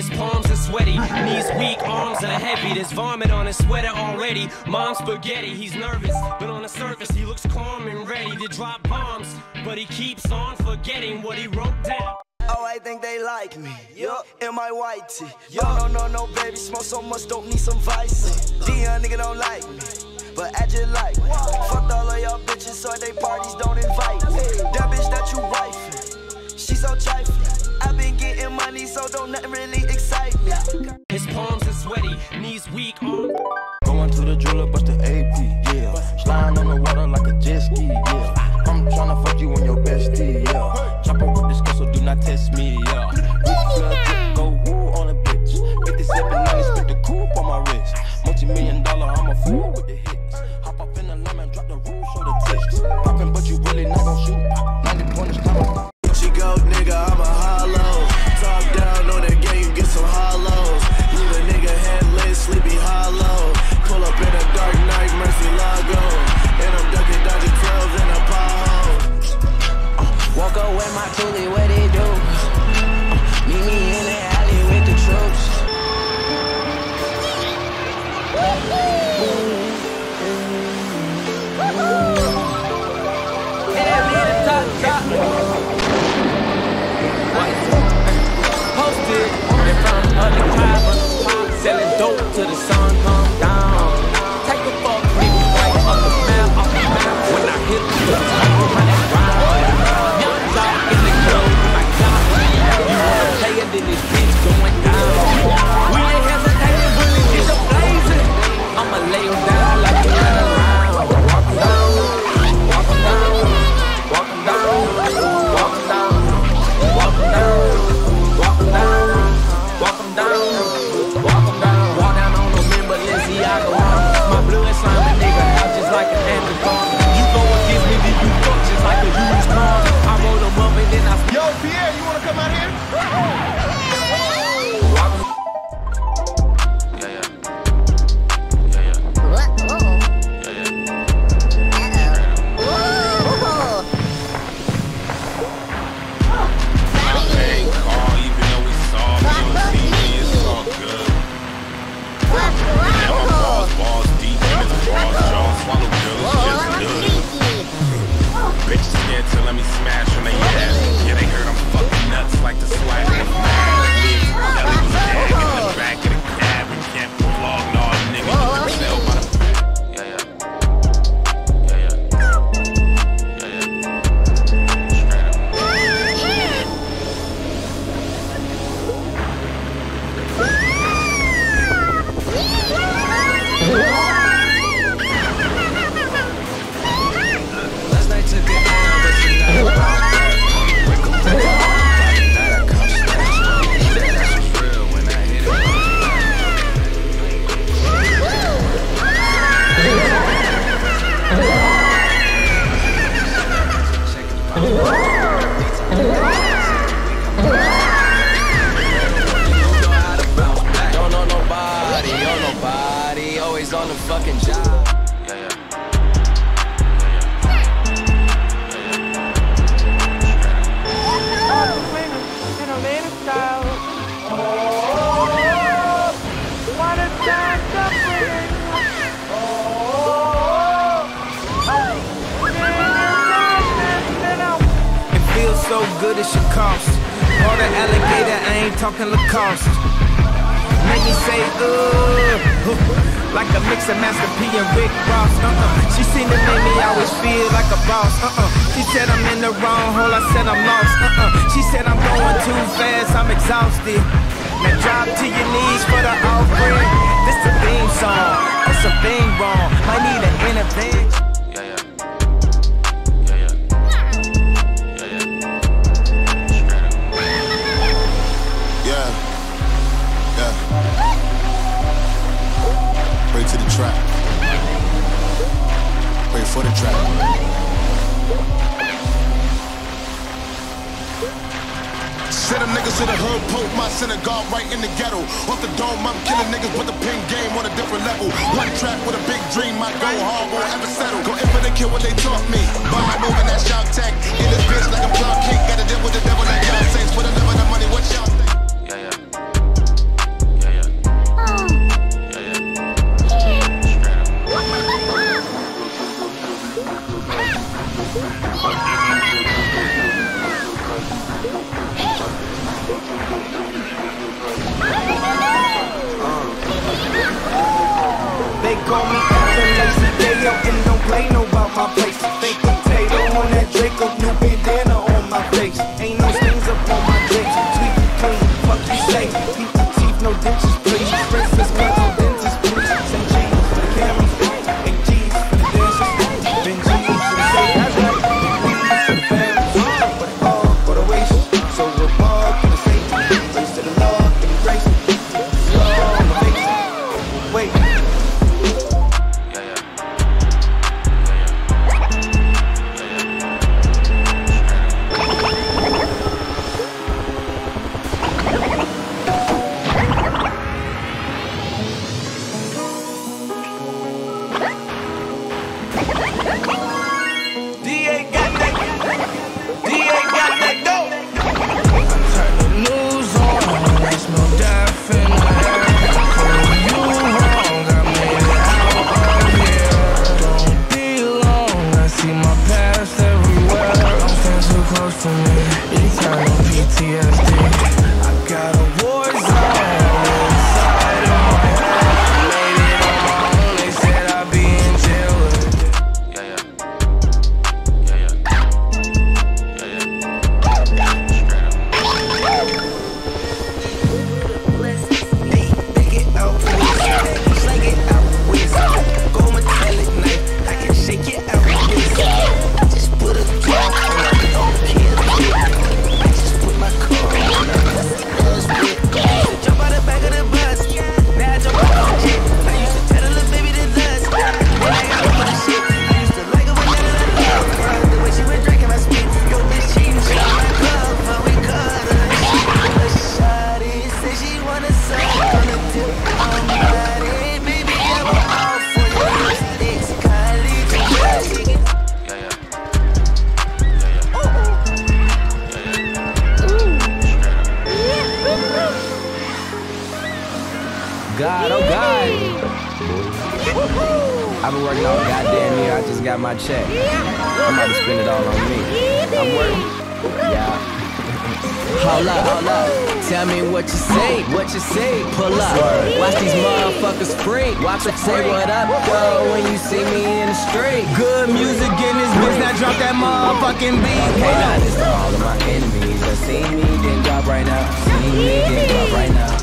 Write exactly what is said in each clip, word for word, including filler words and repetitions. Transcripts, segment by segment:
His palms are sweaty, knees weak, arms are heavy. There's vomit on his sweater already. Mom's spaghetti, he's nervous, but on the surface he looks calm and ready to drop bombs. But he keeps on forgetting what he wrote down. Oh, I think they like me, yup, in my white tee. No, no, no, no, baby, smoke so much, don't need some vice. Dion nigga don't like me, but I just like me. Fucked all of y'all bitches, so they parties don't invite me. That bitch that you wifing, she so trifling. I been getting money, so don't nothing really excite me. His palms are sweaty, knees weak, on. Going to the driller, bust the A P, yeah. Sliding on the water like a jet ski, yeah. I'm tryna fuck you on your bestie, yeah. Chopper with this girl, so do not test me, yeah. Bitch, go woo on a bitch. fifty-seven ninety, put the coupe on my wrist. Multi-million dollar, I'm a fool with the hits. Hop up in the lemon, drop the roof, show the tips. Poppin', but you really not gon' shoot. ninety pointers, coming. She go, nigga, I'm a hollow. Top down on that game, get some hollows. Leave a nigga headless, sleepy hollow. Pull up in a dark night, Mercy Lago. And I'm ducking, dodging twelves in a pothole. Uh, walk up with my toolie, what they do? Uh, meet me in the alley with the troops. Posted in front of the driver, selling dope till the sun comes down. Take a fuck, nigga, right off the map, off the map. When I hit the club, I just ride. Young dog in the club, my God. You wanna play it, then this bitch going down. We ain't hesitating, really get the blazing. I'ma lay him down like a little round. Walk him down, walk him down, walk him down, walk him down, walk him down. call me Captain Lacy. They out and don't play no about my place. Think potato on that Draco, new bandana on my face. Ain't no stains up on my dicks. Sweet and clean, fuck you say. Keep the teeth, no dentures, please. Princess, cut no dentures, please. Saint James, carry fit, and G's, dancers, Benji's, say I like it. Bam, but all for the waste. So we're all for the safety. Race to the love and grace. Slow on the face. Wait. God, oh God! I've been working all goddamn year. I just got my check. I'm about to spend it all on me. I'm working. Yeah. Hold up, hold up. Tell me what you say, what you say. Pull up. Watch these motherfuckers freak. Watch them say what up, though, when you see me in the street. Good music in this bitch. Now drop that motherfucking beat. Okay, now this is all of my enemies. I see me, then drop right now. See me, then drop right now.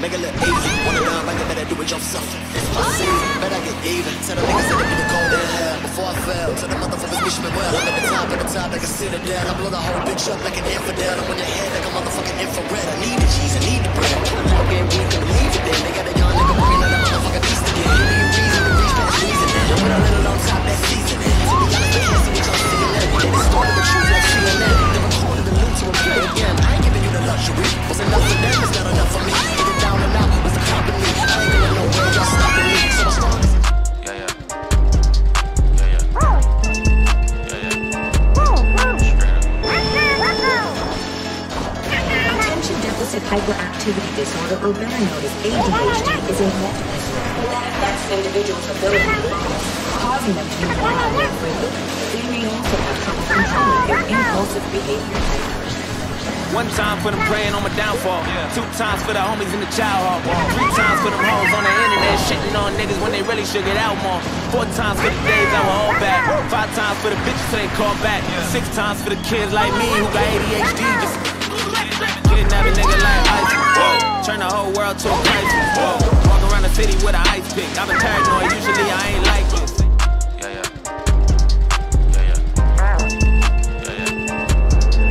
Make a little easy, wanna love, I can better do it yourself. It's my season, better get even. Tell the niggas that they be the cold in hell before I fell. So the motherfuckers Wish me well, I'm at the top, at the top, like a citadel. I blow the whole bitch up like an infidel. I'm on your head like a motherfucking infrared. I need the cheese, I need the bread. I'm getting weak, I'm leaving it. They got a young nigga working on that motherfucking piece to get. Give me a reason to reach past reasoning. When I let it on top, that seasoning. To be honest, the answer is I'm seeing it. They distorted the truth like C N N. They recorded the loot to a play again. I ain't giving you the luxury. Was enough for them, it's not enough for me. Get it down and out, was the company. I ain't gonna know where y'all stopping me. So I started. Yeah, yeah. Hyperactivity disorder or paranoid A D H D is involved in this disorder that affects an individual's ability, causing them to be more likely to break up. They may also have trouble controlling their impulsive behaviors. One time for them praying on my downfall. Yeah. Two times for the homies in the child hall. Three times for them hoes on the internet shitting on niggas when they really should get out more. Four times for the days that were all bad. Five times for the bitches that ain't called back. Yeah. Six times for the kids like me who got A D H D just... Kidnap a nigga like ice. Whoa. Turn the whole world to a crisis. Whoa. Walk around the city with an ice pick. I've been paranoid. Usually I ain't like this. Yeah, yeah. Yeah, yeah. Yeah, yeah. Straight up.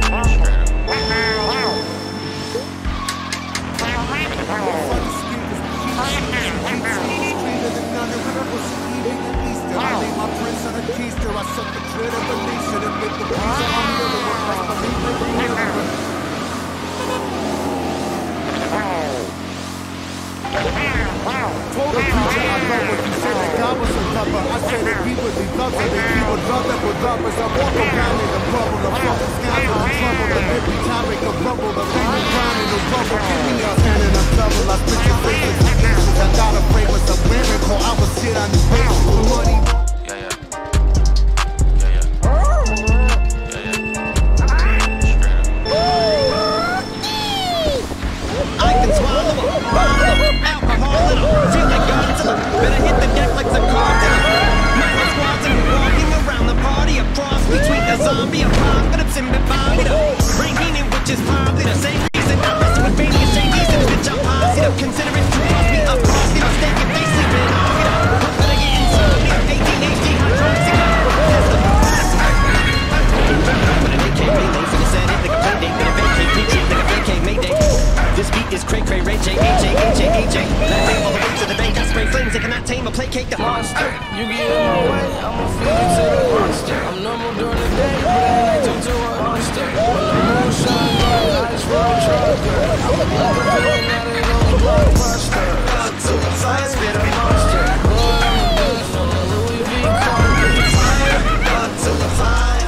I leave my prints on a keister. I suck the dread of the nation and make the pizza on the other one. I believe in the river. Told the future I know what he said, that God was a lover. I said that he would be loved and that he would love that with lovers. I walk around in the bubble, the bubble scandal, the trouble, the every time make a bubble, the pain and crime in the rubble. Give me a hand and a double, I spit your faces and issues. I got a brain with a miracle, I was shit on this paper. Bloody... Yeah, yeah. Better hit the deck like the cartel. Murder squads are walking around the party. A cross between a zombie, a apocalypse, and Bobby. Brain meaning, which is probably the same reason I mess with Vegas J Ds and bitch I'm positive. Considering to cross me up, cross me up, stank your face, even off it up. I'm gonna get insomnia, A D H D, hydroxy, that's the boss. But a nigga can't be lazy, it's at it like a play date, like a vacay, P G, like a vacay, Mayday. This beat is cray cray, Ray J, A J, A J, A J. Laughing all the way to the bank, I spray flames, they cannot tame or placate the monster. You get in my way, I'ma feed you to the monster. I'm normal during the day, but I like to do a monster. When the moon shines bright, I just roll a trucker. I'm a blacker, feeling that it on the blood monster. I took a fire, spit a monster. Blood on the dust from the Louis V. Carter. Fire, I took a fire.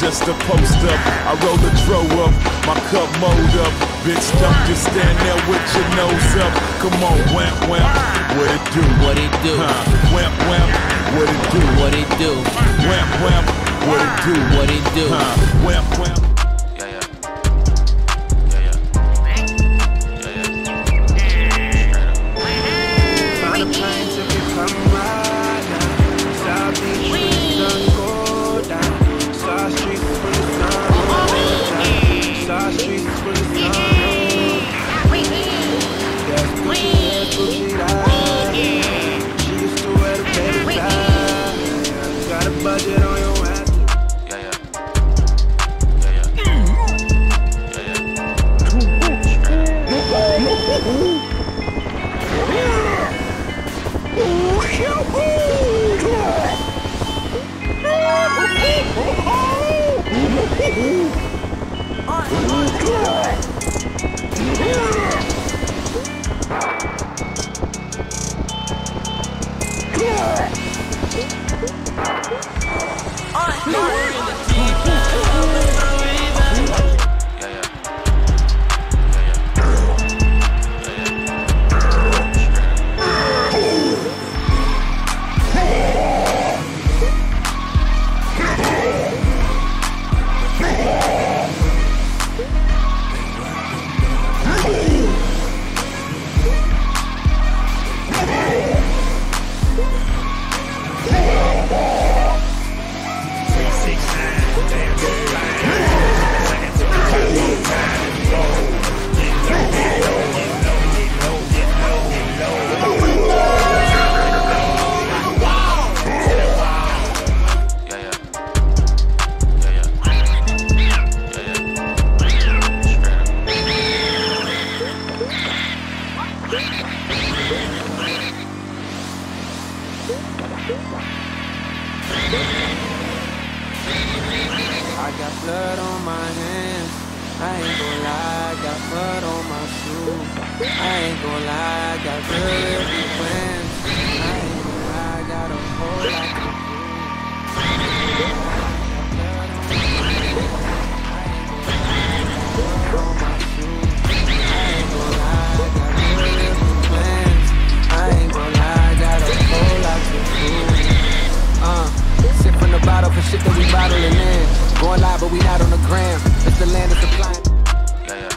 Just a post up, I roll the dro up, my cup mold up. Bitch, don't just stand there with your nose up. Come on, wamp, wamp, what it do? What it do? Huh. Wamp, wamp, what it do? What it do? Wamp, wamp, what it do? What it do? Huh. Wamp, wamp. Budget on your ass. Yeah, yeah. I got blood on my hands, I ain't gon' lie, I got blood on my shoe. I ain't gon' lie, I got blood everywhere. I ain't gon' lie, I got a whole lot to do. I got blood on my shoe. I ain't gon' lie, I got blood everywhere. I ain't gon' lie, I got a whole lot to do. Uh Sip from the bottle for shit that we bottling in. Going live, but we not on the gram. It's the land of supply. Yeah, yeah.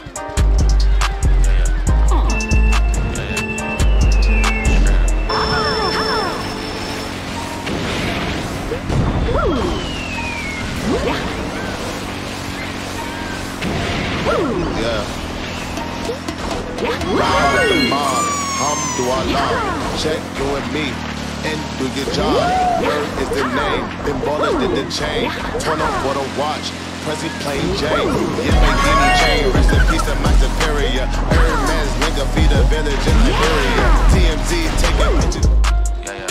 Check you and me. And do your job. Word is the name. Been ballin' did the chain. Turn off what a watch. Prezi plain Jane. Yeah, make any chain. Rest in peace of my superior. Hermes nigga feed a village in Liberia. T M Z take a picture. Yeah, yeah.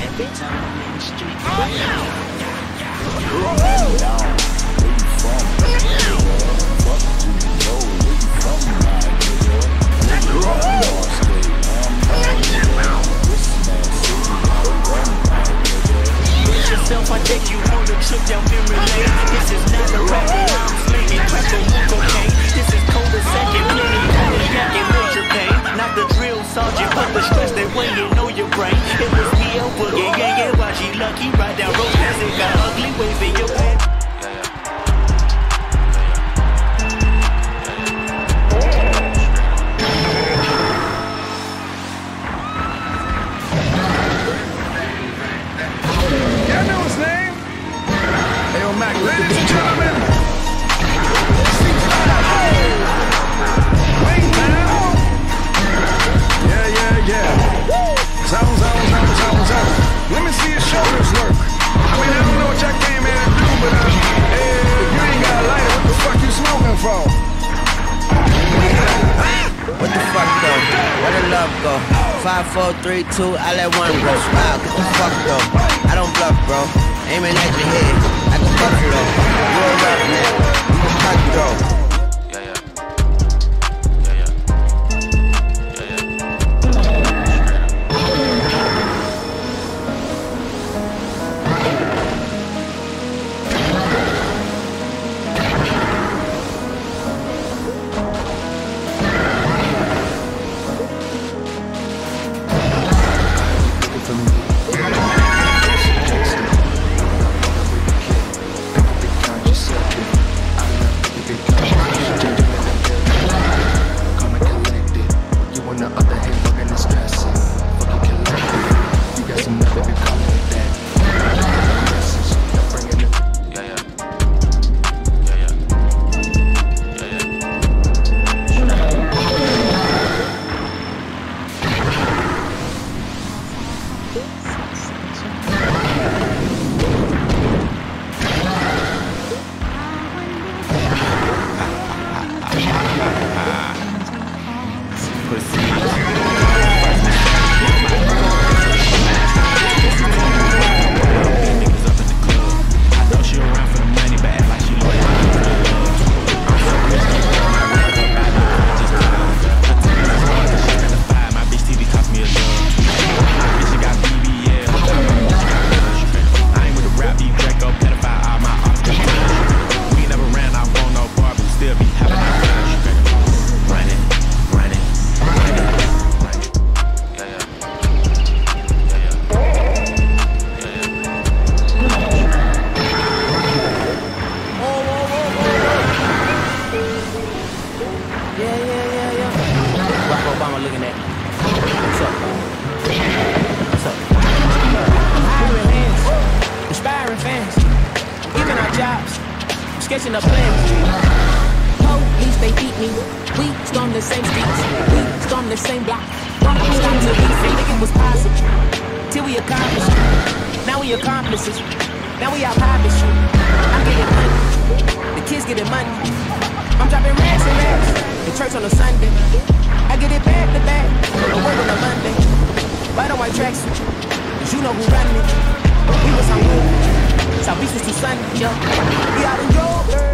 Every time I'm in the street, oh yourself, I take you on a trip down memory lane. This is not a rap, I'm slinging crack on you cocaine. This is cold as second, plenty cold as crack and hold your pain. Not the drill sergeant, but the stress that way you know your brain. It was me, oh boogie, yeah, yeah, why she lucky? Ride down road, as it got ugly, waving your head. five, four, three, two, I let one bro smile. Get the fuck though, I don't bluff bro. Aiming at your head, I can fuck you though. You a rough man, I'm a fuck though. Yeah, yeah. Yeah, yeah. Yeah, yeah. Thank you. in a plan. Police, they beat me. We stormed the same streets. We stormed the same block. One time to be free. Nigga was positive. Till we accomplished it. Now we accomplices. Now we out high shit. I'm getting money. The kids getting money. I'm dropping racks and racks. The church on a Sunday. I get it back to back. I work on a Monday. Right on white tracks. Cause you know who run it. We was on wood. South Beach was too sunny. Yo. We out in Joburg.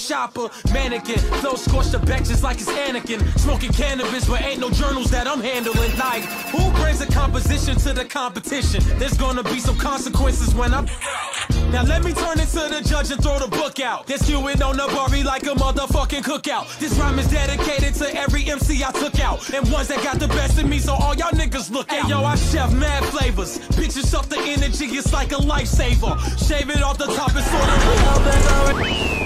Shopper, mannequin, flow scorched the back just like it's Anakin. Smoking cannabis, but ain't no journals that I'm handling. Like, who brings a composition to the competition? There's gonna be some consequences when I'm... Now let me turn into the judge and throw the book out. They're skewing on the Barbie like a motherfucking cookout. This rhyme is dedicated to every M C I took out. And ones that got the best of me, so all y'all niggas just look at yo, I chef mad flavors. Bitches up the energy, it's like a lifesaver. Shave it off the top, it's sort of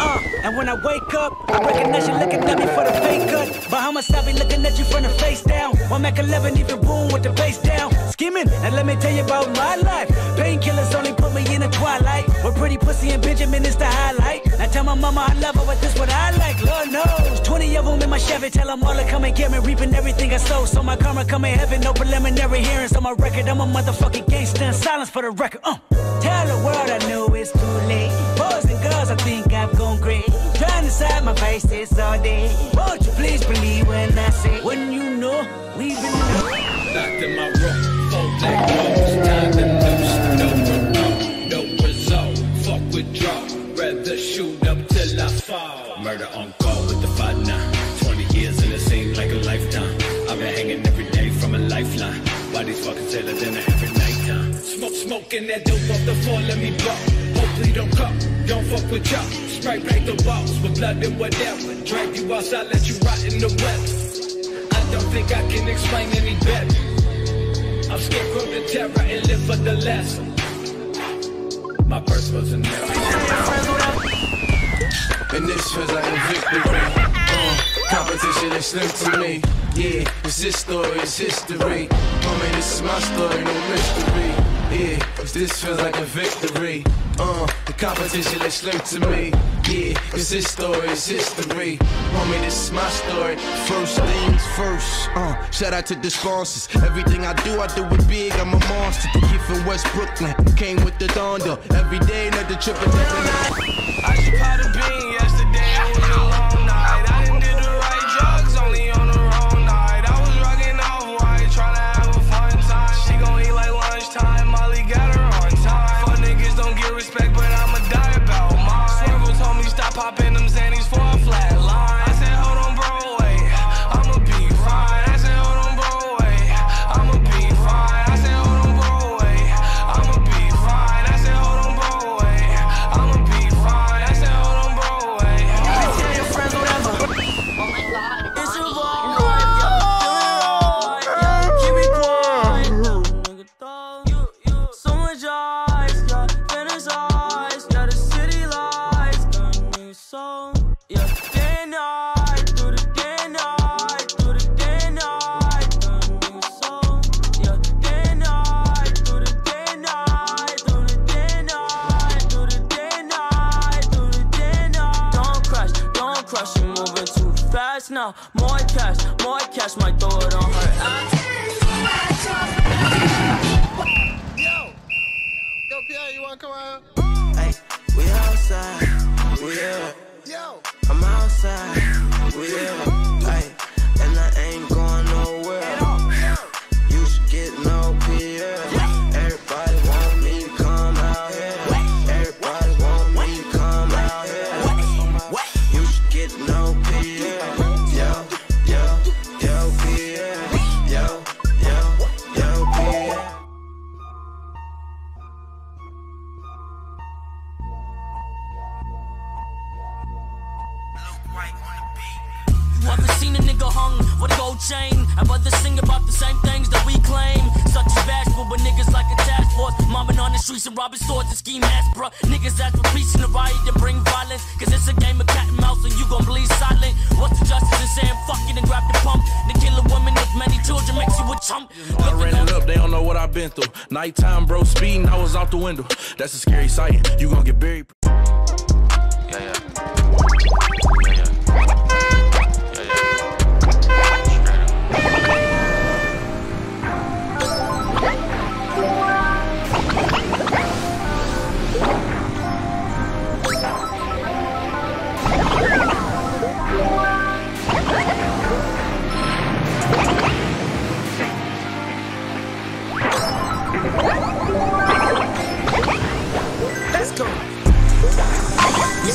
Uh, and when I wake up, I recognize you looking at me for the fake cut. Bahamas, I be looking at you from the face down. One Mac eleven, even boom with the face down. Skimming, and let me tell you about my life. Painkillers only put me in the twilight. With pretty pussy and Benjamin is the highlight. I tell my mama I love her, but this what I like, Lord knows. Twenty of them in my Chevy, tell them all to come and get me. Reaping everything I sow, so my karma come in heaven. No preliminary hearings on my record. I'm a motherfucking gangster, silence for the record. uh. Tell the world I know it's too late. Boys and girls, I think I've gone great. Trying to side my vices all day. Won't you please believe when I say, when you know, we've been locked in my room, full black most time to lose. No remote, no result, fuck withdrawal. Rather shoot up till I fall. Murder on call with the fight now. Twenty years and it seems like a lifetime. I've been hanging every day from a lifeline. Why these fucking sailors in the every night time? Smoke, smoke in that dope off the floor, let me blow. Hopefully don't come, don't fuck with y'all. Spray paint the walls with blood and whatever. Drag you outside, let you rot in the wet. I don't think I can explain any better. I'm scared from the terror and live for the lesson. My purse wasn't there. And this feels like a victory. Uh, competition is slim to me. Yeah, it's this story, it's history. Homie, this is my story, no mystery. Yeah, this feels like a victory. Uh, the competition is slim to me. Yeah, it's this story, it's history. Homie, this is my story. First things first, uh, shout out to the sponsors. Everything I do, I do it big, I'm a monster. The kid from West Brooklyn came with the thunder. Every day, another trip and nothing. I should pot a bean yesterday, it was a long night. I didn't do the right drugs, only on the wrong night. I was rocking off white, trying to have a fun time. She gon' eat like lunchtime, Molly got her on time. Fuck niggas don't get respect, but I'ma die about mine. Swervo told me stop popping them Xannies for a flat line. I said, hold on, bro, wait, I'ma be fine. I said, hold on, bro, wait, I'ma be fine. I said, hold on, bro, wait, I'ma be fine. I said, hold on, bro, wait, I'ma be fine. I said, hold on, bro, wait. You can tell your friends whatever. Oh my god, it's your vlog. Keep it quiet. You, you, so much eyes, got fantasize, got a city lights, got me so. Yeah, day and night, through the day and night, through the day and night, got me so. Yeah, day and night, through the day and night, through the day and night, through the day and night, through the day and night. Don't crash, don't crash, you're moving too fast now. More cash, more cash, might throw it on her ass. Yo, yo, Pierre, you wanna come out? Hey, we outside, we out. Yo, I'm outside, we out, ay, and I ain't going nowhere. You should get no Pierre. Everybody want me to come out here. Everybody want me to come out here. You should get no Pierre. Yo, yo, yo, Pierre. Yo, yo, yo, Pierre. You ever seen a nigga hung with a gold chain? I'd rather sing about the same things that we claim. Such as bashful, but niggas like a task force. Mobbing on the streets and robbing stores and ski masks, bruh. Niggas ask for peace in the riot to bring violence. Cause it's a game of cat and mouse and you gon' bleed silent. What's the justice in saying fuck it and grab the pump? The killer woman with many children makes you a chump. I ran it up, they don't know what I've been through. Nighttime, bro, speeding, I was out the window. That's a scary sight, you gon' get buried. Yeah, yeah.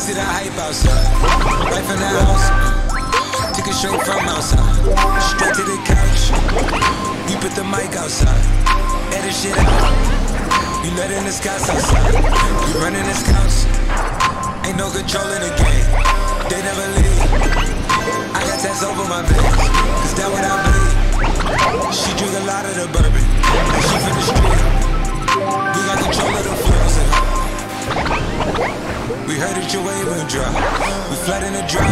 See the hype outside, right from the house. Took it straight from outside, straight to the couch. You put the mic outside, edit shit out. You letting the scouts outside, you running the scouts. Ain't no control in the game, they never leave. I got tests over my bed, cause that's what I believe. She drink a lot of the bourbon. Before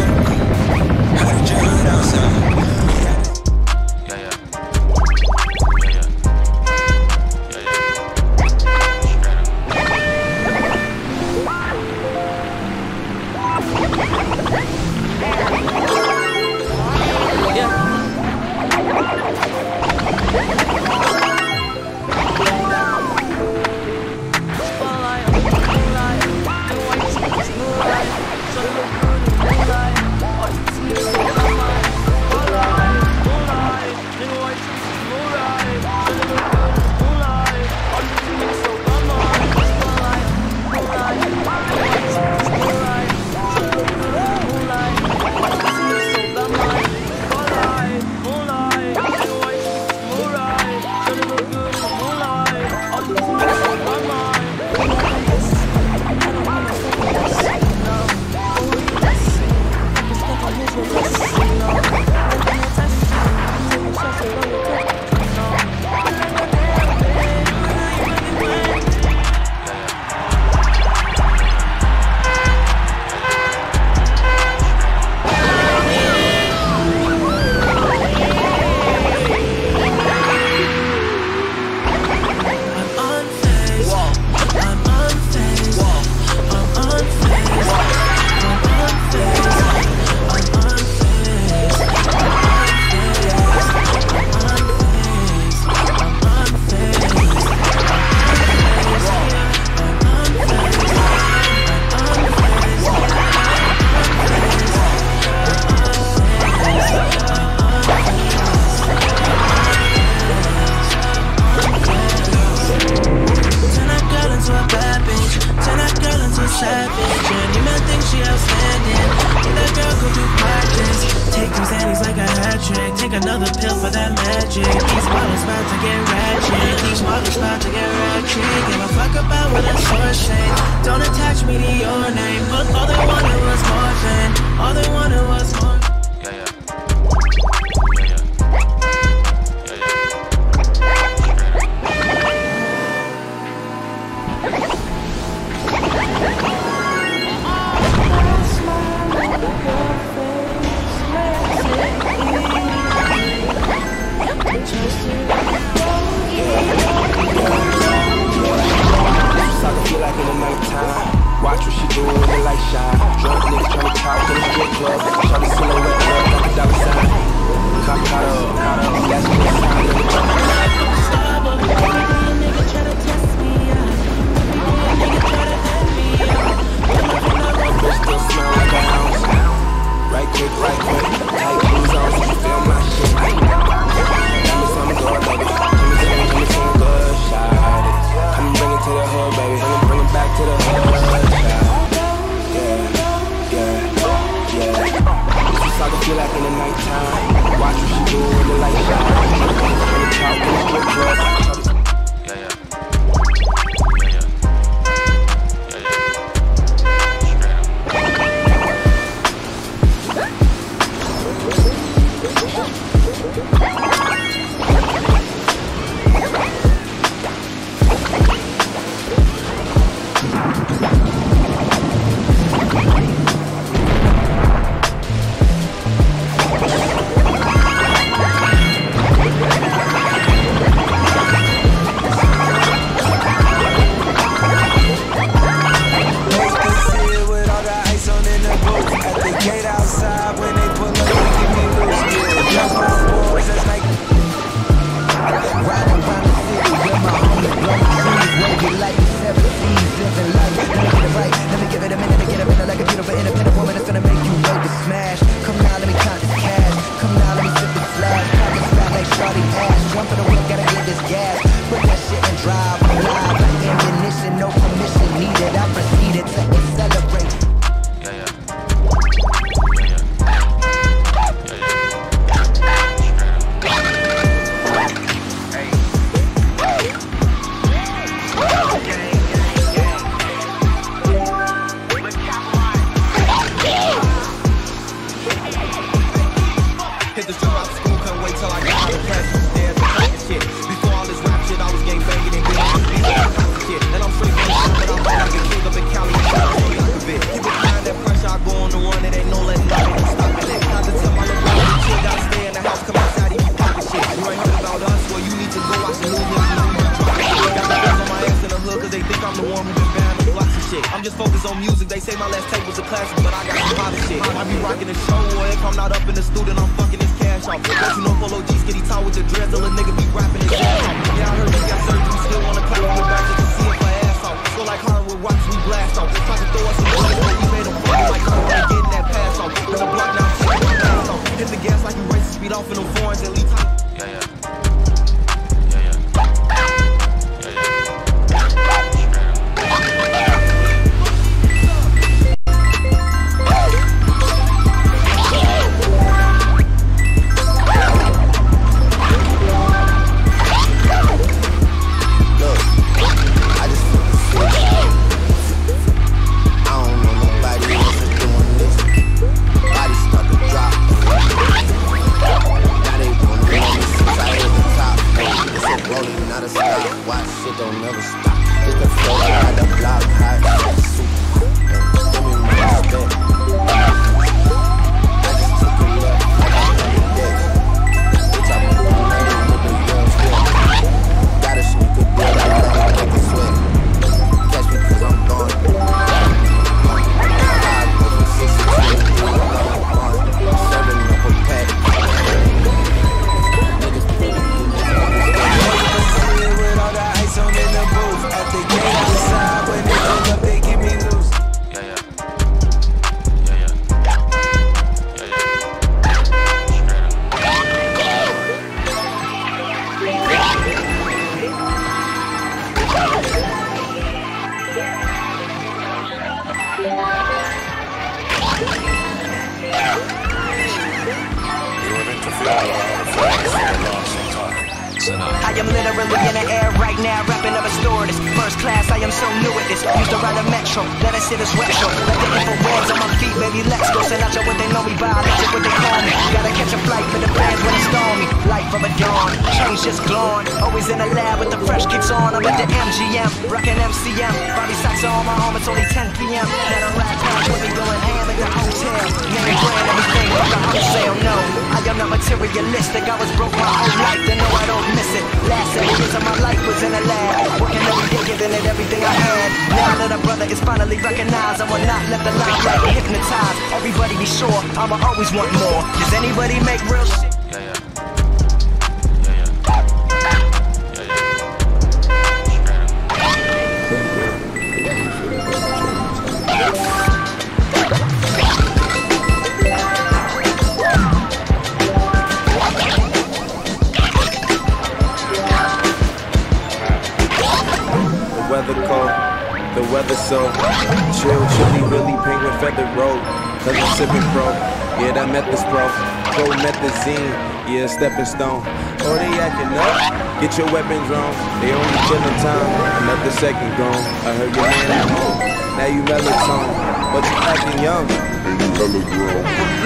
all this rap shit, I was gang banging and getting go watch the new niggas know my drive. Got my eyes on my ass in the hood cause they think I'm the one who been buying the blocks and shit. I'm just focused on music, they say my last tape was a classic, but I got some hotter shit. I be rocking the show, or if I'm not up in the studio, I'm fucking this cash off. But you know Polo G skinny tall with the dress, till a nigga be rapping his ass off. Yeah, I heard he got surgery, still wanna clap on the back just to see if my ass off. So like hard with rocks, we blast off. Try to throw us some money, but we made a fuck like hard when I'm getting that pass off. There's a block now, shit, my ass off. Hit the gas like you race, speed off in them foreigns and leave top. Yeah, yeah. I am literally in the air right now, wrapping up a story. This first class, I am so new at this. Used to ride a metro, let us hit this web show. Let the infrared's on my feet, baby, let's go. Send out your what they know me by, that's what they call me. Gotta catch a flight for the plans when it's stormy. Life of a dawn, change just gone. Always in the lab with the fresh kicks on. I'm at the M G M, rockin' M C M. Bobby socks on my arm, it's only ten P M Let them ride down, with me going ham at the hotel. Name brand, everything, but I'm gonna say no. I am not materialistic, I was broke my whole life, then no, I don't miss it. Last seven years of my life was in a lab, working every day, giving it everything I had. Now that a brother is finally recognized, I will not let the limelight hypnotize. Everybody be sure, I'ma always want more. Does anybody make real shit? Yeah, yeah. The weather so chill, chilly, really penguin feather road. Cause I'm sipping pro, yeah that met this bro. Pro methazine, yeah stepping stone. Oh they acting up, get your weapons wrong. They only killing time, another second gone. I heard your man at home, now you melatonin. But you acting young, and you hella grown.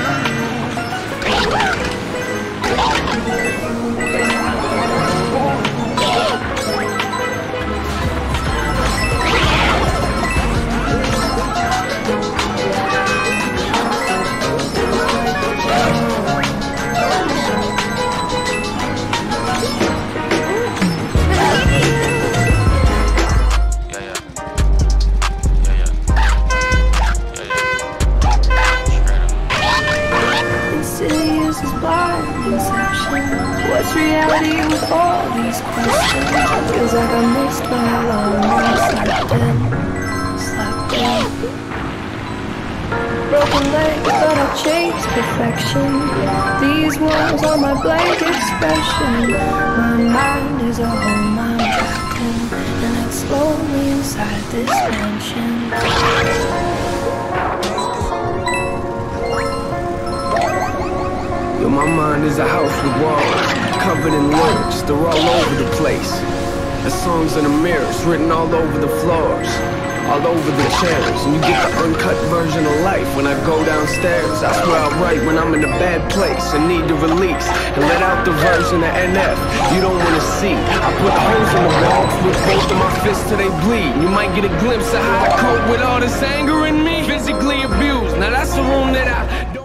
What's reality with all these questions? Cause I got mixed by how long I slept in, slept in. Broken legs, but I chased perfection. These walls are my blank expression. My mind is a whole mind trapped in, and it's slowly inside this mansion. Yo, my mind is a house with walls, covered in lyrics, they're all over the place. The songs in the mirrors, written all over the floors, all over the chairs. And you get the uncut version of life when I go downstairs. I swear I'll write when I'm in a bad place and need to release, and let out the version of N F you don't wanna see. I put holes in the walls with both of my fists till they bleed. You might get a glimpse of how I cope with all this anger in me. Physically abused, now that's the room that I don't.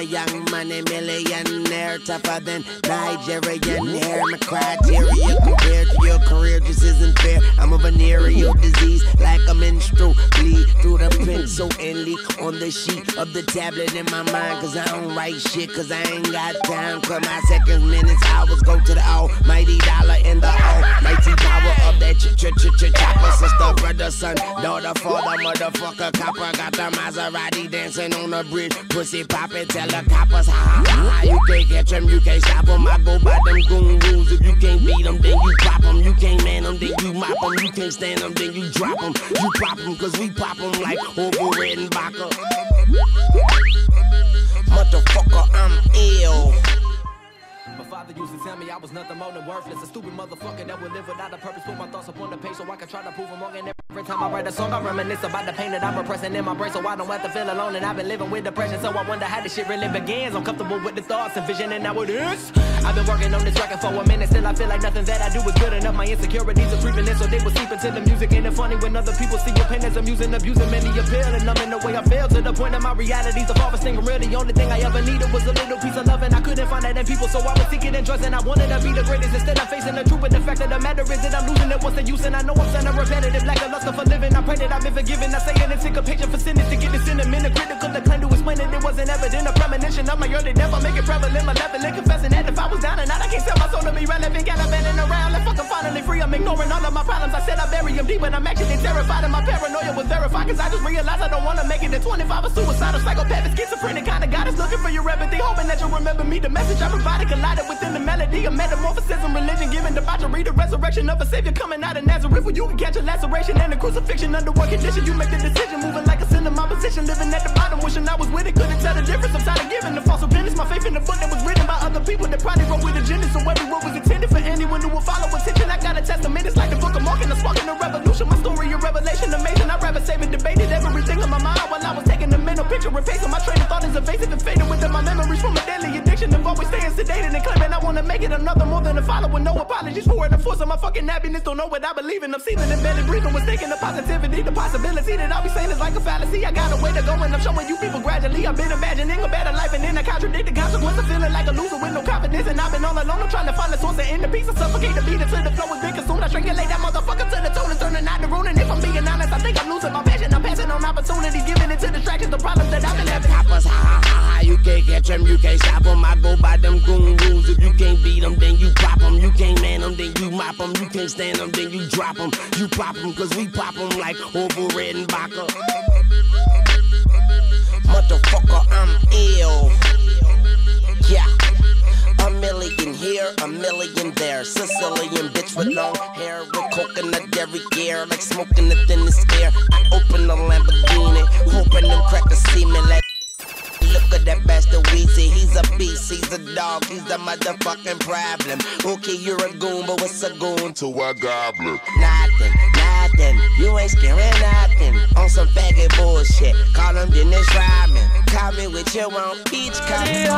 a young money millionaire, tougher than Nigerian hair. My criteria compared to your career just isn't fair. I'm a venereal disease, like a menstrual bleed through the pencil and leak on the sheet of the tablet in my mind. Cause I don't write shit, cause I ain't got time. Cause my seconds, minutes, hours go to the almighty dollar and the almighty power of that ch-ch-ch-chopper. Sister, brother, son, daughter, father, motherfucker, copper. Got the Maserati dancing on the bridge, pussy poppin', tell the coppers, ha ha ha. You can't catch them, you can't stop them. I go by them goon rules. If you can't beat them, then you drop them. You can't man them, then you mop them. You can't stand them, then you drop them. You pop them, cause we pop them like over red and vodka. Motherfucker, I'm ill. My father used to tell me I was nothing more than worthless, a stupid motherfucker that would live without a purpose. Put my thoughts upon the page so I could try to prove them wrong. And every time I write a song, I reminisce about the pain that I'm repressing in my brain, so I don't have to feel alone. And I've been living with depression, so I wonder how this shit really begins. I'm comfortable with the thoughts and vision, and now it is. I've been working on this record for a minute, still I feel like nothing that I do is good enough. My insecurities are creeping in, so they will sleep into the music. And it's funny when other people see your pain as I'm using, abusing, many appeal, and I'm in the way I feel. To the point of my reality's the farthest thing real. The only thing I ever needed was a little piece of love, and I couldn't find that in people, so I was seeking and trusting. I wanted to be the greatest instead of facing the truth. But the fact of the matter is that I'm losing it. What's the use? And I know I'm sounding repetitive, lack of luster for living. I pray that I've been forgiven. I say it and take a picture for sinners to get the sentiment. A critical decline to explain it. It wasn't evident. A premonition of my early death. I make it prevalent. My leveling confessing that if I was down and out, I can't sell my soul to be relevant. Gallivanting around like fucking finally free. I'm ignoring all of my problems. I said I bury them deep, but I'm actually terrified. And my paranoia was verified. Cause I just realized I don't want to make it to twenty-five. A suicidal psychopath, schizophrenic kind of God is looking for your empathy, hoping that you'll remember me. The message I provided collided within the melody, a metamorphosis in religion, given debauchery, the resurrection of a savior coming out of Nazareth, where you can catch a laceration and a crucifixion. Under what condition you make the decision, moving like a sin in my position, living at the bottom, wishing I was with it, couldn't tell the difference. I'm tired of giving the false opinions, my faith in the book that was written by other people that probably wrote with agendas, so every word was intended for anyone who will follow attention. I got a testament, it's like the book of Mark, and I'm sparking a revolution, my story a revelation, amazing. I'd rather save and debated everything on my mind while I was taking a mental picture and pacing. My train of thought is evasive and fading within my memories from a daily addiction of always staying sedated and claiming I want to make it another more than a follower. No apologies for it, the force of my fucking happiness. Don't know what I believe in. I'm seething and barely breathing, mistaking the positivity, the possibility that I'll be saying is like a fallacy. I got a way to go and I'm showing you people gradually. I've been imagining a better life and then I contradict the consequence of feeling like a loser with no confidence. And I've been all alone, I'm trying to find the source and end the piece. I suffocate the beat until the flow is been consumed. I shrink and lay that motherfucker to the tone and turning out the rune. And if I'm being honest, I think I'm losing my passion. I'm passing on opportunities, giving into distractions, the problems that I've been having. Coppers, ha ha ha, you can't catch them, you can't stop them. I go by them goon rules. If you can't beat them, then you pop them. You can't man them, then you mop them. You can't stand them, then you drop them. You pop them, cause we pop them like over red and vodka. Motherfucker, I'm ill. Yeah. A million here, a million there. Sicilian bitch with long hair, with coconut dairy gear, like smoking the thinnest air. I open the Lamborghini, hoping them crackers see me like. Look at that bastard Weezy, he's a beast, he's a dog, he's the motherfucking problem. Okay, you're a goon, but what's a goon to a goblin? Nothing, nothing, you ain't scaring nothing. On some faggot bullshit, call him Dennis Rodman. Call me with your own peach coffee.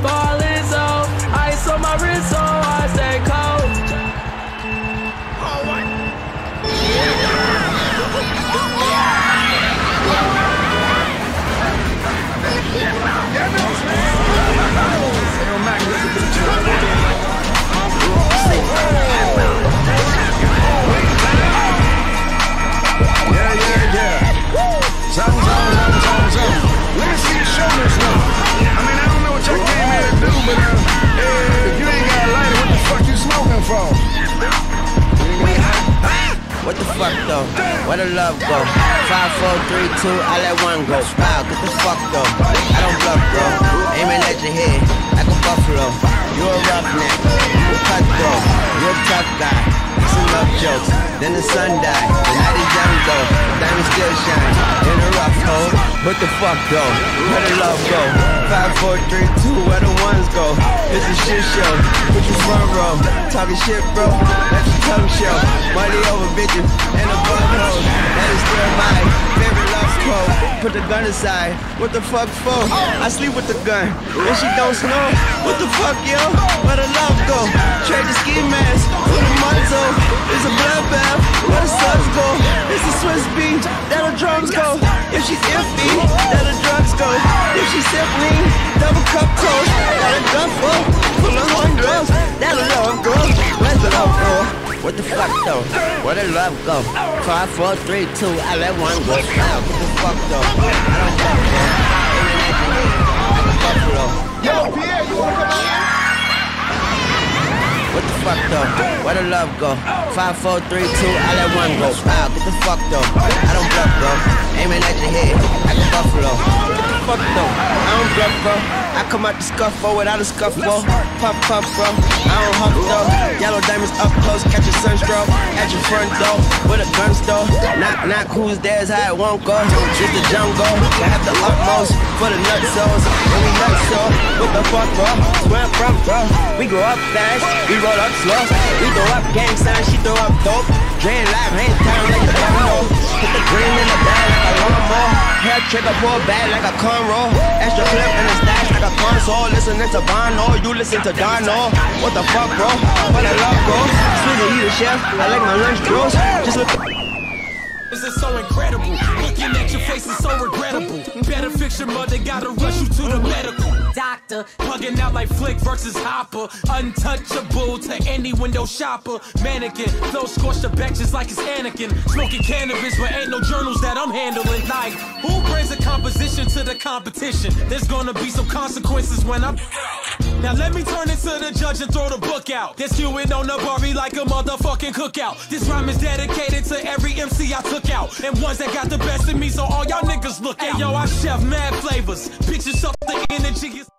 Ball is old, ice on my wrist, so I stay cold. Oh, what? Yeah. Yeah, yeah, yeah. Zone, zone, zone, zone. Let me see you show me stuff. I mean, I don't know what your game had to do, but uh, eh, if you ain't got a lighter, what the fuck you smoking for? What the fuck though? Where the love go? Five, four, three, two, I let one go. Wow, get the fuck though. I don't bluff, bro. Aiming at your head like a buffalo. You a roughneck, you a cutthroat, you a tough guy. Some love jokes, then the sun died. The night is young though, diamonds still shine. In a rough hole, what the fuck though? Where the love go? Five, four, three, two, where the ones go? It's a shit show, put you front row. Talking shit, bro, let your tongue show. Money over bitches and a butthole. That is still my favorite love story. po. Put the gun aside. What the fuck for? I sleep with the gun. And she don't snow. What the fuck, yo? Where the love go? Trade the ski mask for the muzzle. It's a bloodbath. Where the subs go? It's a Swiss beat. That the drums go. If she's iffy, that the drugs go. If she's simply, double cup coat. That a gun for. Full of one girls. That a love go. Where's the love go? What the fuck though? Where the love go? Five, four, three, two, I let one go. Wow, what the fuck though? I don't fuck though. What the fuck though? Yo, Pierre, you wanna come out here? What the fuck though? Where the love go? Five, four, three, two, I let one go. Wow, what the fuck though? I don't bluff though. Aiming at your head like a buffalo. What the fuck though? I don't bluff though. I come out the scuffle without a scuffle. Pump, pump, bro. I don't hump though. Yellow diamonds up close, catch a sunstroke. At your front door, with a gun store. Knock, knock, who's there is how it won't go. Just the jungle, I have the utmost for the nut souls. And we nut soul, what the fuck, bro? Where I'm from, bro? We grow up fast, we roll up slow. We throw up gang signs, she throw up dope. Drain live, hand time like the bottle. Put the green in the bag like a lawnmower. Hair trigger, pull back like a cornrow. Extra clip in the stash like a console. Listening to Bono, you listen to Dono. What the fuck, bro? What I love, bro? Sweetie, he the chef. I like my lunch bros. Just look. This is so incredible. Looking at your face is so regrettable. Better fix your mother, gotta rush you to the medical doctor. Hugging out like Flick versus Hopper. Untouchable to any window shopper. Mannequin, though scorched the back just like it's Anakin. Smoking cannabis, but ain't no journals that I'm handling. Like, who brings a composition to the competition? There's gonna be some consequences when I'm... Now let me turn into the judge and throw the book out. They're skewing on the Barbie like a motherfucking cookout. This rhyme is dedicated to every M C I took out. And ones that got the best of me, so all y'all niggas look out. Hey, yo, I chef mad flavors. Pictures up the energy is...